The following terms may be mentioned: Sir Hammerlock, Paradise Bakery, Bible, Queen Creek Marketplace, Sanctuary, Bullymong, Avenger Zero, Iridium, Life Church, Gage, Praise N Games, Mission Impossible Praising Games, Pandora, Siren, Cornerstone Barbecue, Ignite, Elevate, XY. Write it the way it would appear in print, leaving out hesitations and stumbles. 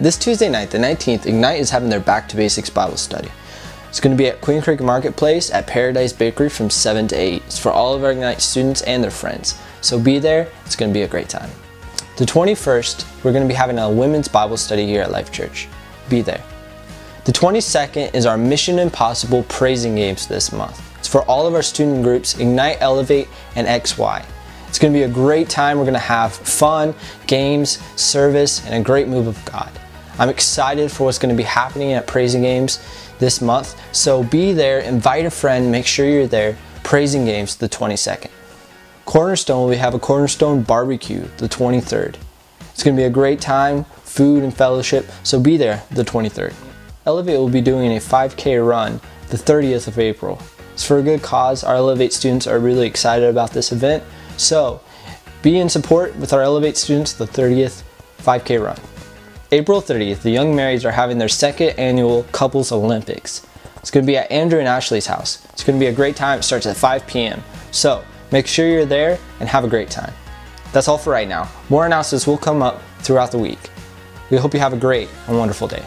This Tuesday night, the 19th, Ignite is having their Back to Basics Bible study. It's going to be at Queen Creek Marketplace at Paradise Bakery from 7 to 8. It's for all of our Ignite students and their friends. So be there. It's going to be a great time. The 21st, we're going to be having a women's Bible study here at Life Church. Be there. The 22nd is our Mission Impossible Praising Games this month. It's for all of our student groups, Ignite, Elevate, and XY. It's going to be a great time. We're going to have fun, games, service, and a great move of God. I'm excited for what's going to be happening at Praising Games this month. So be there, invite a friend, make sure you're there. Praising Games the 22nd. Cornerstone, we have a Cornerstone Barbecue the 23rd. It's going to be a great time, food and fellowship. So be there the 23rd. Elevate will be doing a 5K run the 30th of April. It's for a good cause. Our Elevate students are really excited about this event. So be in support with our Elevate students the 30th 5K run. April 30th, the Young Marrieds are having their second annual Couples Olympics. It's going to be at Andrew and Ashley's house. It's going to be a great time. It starts at 5 p.m. So make sure you're there and have a great time. That's all for right now. More announcements will come up throughout the week. We hope you have a great and wonderful day.